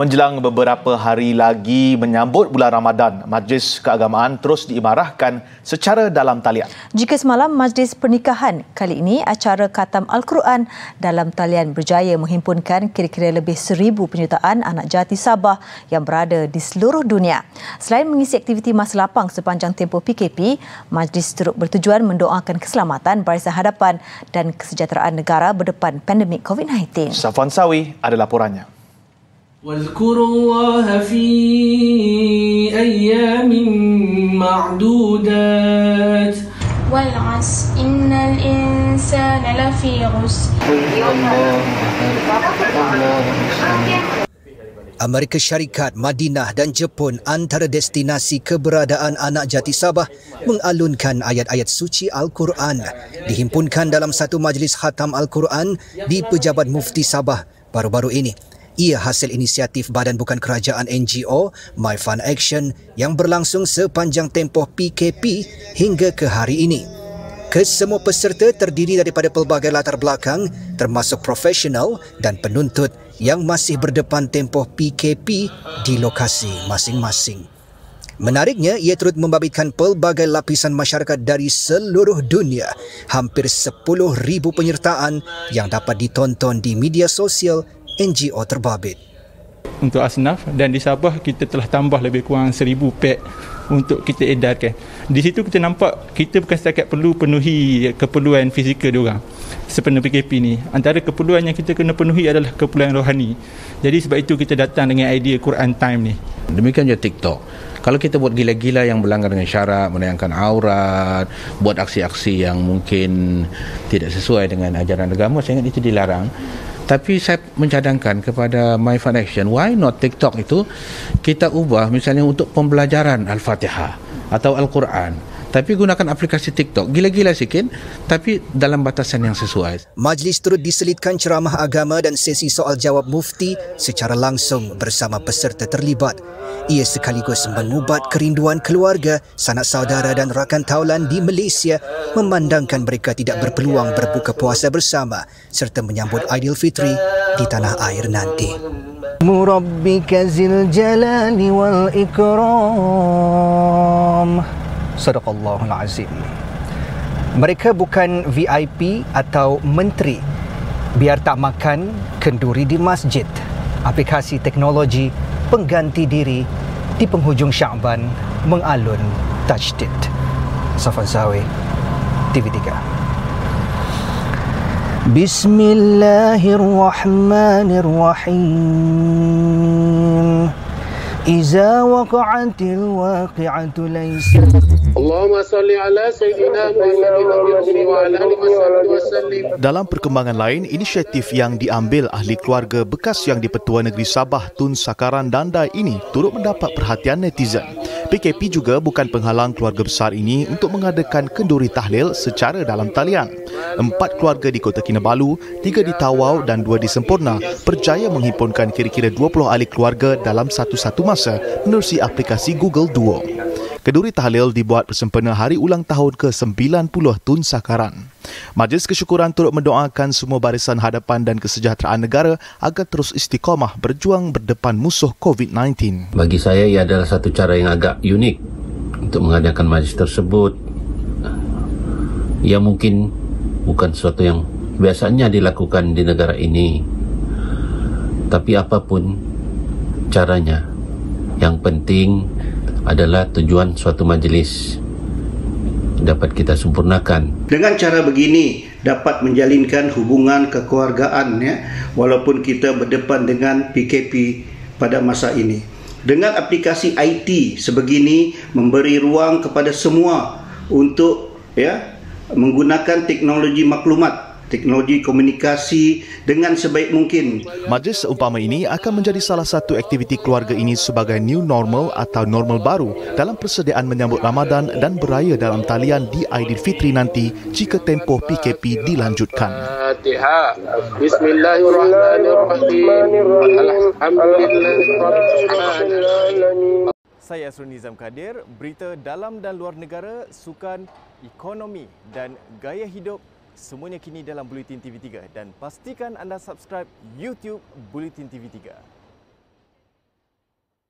Menjelang beberapa hari lagi menyambut bulan Ramadan, Majlis Keagamaan terus diimarahkan secara dalam talian. Jika semalam Majlis Pernikahan, kali ini acara Khatam Al-Quran dalam talian berjaya menghimpunkan kira-kira lebih 1,000 penyertaan anak jati Sabah yang berada di seluruh dunia. Selain mengisi aktiviti masa lapang sepanjang tempoh PKP, Majlis turut bertujuan mendoakan keselamatan barisan hadapan dan kesejahteraan negara berdepan pandemik COVID-19. Safwan Sawi ada laporannya. واذكروا الله في أيام معدودات والعصر إن الإنسان لفي غسر Amerika Syarikat, Madinah dan Jepun antara destinasi keberadaan anak jati Sabah mengalunkan ayat-ayat suci Al-Quran dihimpunkan dalam satu majlis khatam Al-Quran di Pejabat Mufti Sabah baru-baru ini. Ia hasil inisiatif Badan Bukan Kerajaan NGO MyFundAction yang berlangsung sepanjang tempoh PKP hingga ke hari ini. Kesemua peserta terdiri daripada pelbagai latar belakang termasuk profesional dan penuntut yang masih berdepan tempoh PKP di lokasi masing-masing. Menariknya, ia turut membabitkan pelbagai lapisan masyarakat dari seluruh dunia. Hampir 10,000 penyertaan yang dapat ditonton di media sosial NGO terbabit. Untuk asnaf dan di Sabah kita telah tambah lebih kurang 1,000 pek untuk kita edarkan. Di situ kita nampak kita bukan setakat perlu penuhi keperluan fizikal diorang sepenuh PKP ni. Antara keperluan yang kita kena penuhi adalah keperluan rohani. Jadi sebab itu kita datang dengan idea Quran Time ni. Demikian juga TikTok. Kalau kita buat gila-gila yang berlanggar dengan syarat, menayangkan aurat, buat aksi-aksi yang mungkin tidak sesuai dengan ajaran agama, saya ingat itu dilarang. Tapi saya mencadangkan kepada MyFundAction, why not TikTok itu kita ubah misalnya untuk pembelajaran Al-Fatihah atau Al-Quran. Tapi gunakan aplikasi TikTok, gila-gila sikit, tapi dalam batasan yang sesuai. Majlis turut diselitkan ceramah agama dan sesi soal jawab mufti secara langsung bersama peserta terlibat. Ia sekaligus mengubat kerinduan keluarga, sanak saudara dan rakan taulan di Malaysia memandangkan mereka tidak berpeluang berbuka puasa bersama serta menyambut Aidilfitri di tanah air nanti. Murabbika zil jalali wal ikram. Sadaqallahul azim. Mereka bukan VIP atau menteri. Biar tak makan kenduri di masjid. Aplikasi teknologi pengganti diri di penghujung Sya'ban mengalun tajdid. Safwan Sawi, TV3. Bismillahirrahmanirrahim. Iza waqa'atil waqi'atu laysa. Allahumma salli ala sayyidina Muhammadin wa ala alihi wasallam. Dalam perkembangan lain, inisiatif yang diambil ahli keluarga bekas yang di-Pertua Negeri Sabah Tun Sakaran Danda ini turut mendapat perhatian netizen. PKP juga bukan penghalang keluarga besar ini untuk mengadakan kenduri tahlil secara dalam talian. 4 keluarga di Kota Kinabalu, 3 di Tawau dan 2 di Semporna berjaya menghimpunkan kira-kira 20 ahli keluarga dalam satu masa menerusi aplikasi Google Duo. Kenduri tahlil dibuat bersempena hari ulang tahun ke-90 Tun Sakaran. Majlis kesyukuran turut mendoakan semua barisan hadapan dan kesejahteraan negara agar terus istiqamah berjuang berdepan musuh COVID-19. Bagi saya, ia adalah satu cara yang agak unik untuk mengadakan majlis tersebut. Ia mungkin bukan sesuatu yang biasanya dilakukan di negara ini. Tapi apapun caranya, yang penting adalah tujuan suatu majlis dapat kita sempurnakan. Dengan cara begini dapat menjalinkan hubungan kekeluargaan ya, walaupun kita berdepan dengan PKP pada masa ini. Dengan aplikasi IT sebegini memberi ruang kepada semua untuk ya menggunakan teknologi maklumat, teknologi komunikasi dengan sebaik mungkin. Majlis seumpama ini akan menjadi salah satu aktiviti keluarga ini sebagai new normal atau normal baru dalam persediaan menyambut Ramadan dan beraya dalam talian di Aidilfitri nanti jika tempoh PKP dilanjutkan. Saya Azrul Nizam Kadir, berita dalam dan luar negara, sukan, ekonomi dan gaya hidup. Semuanya kini dalam Buletin TV3 dan pastikan anda subscribe YouTube Buletin TV3.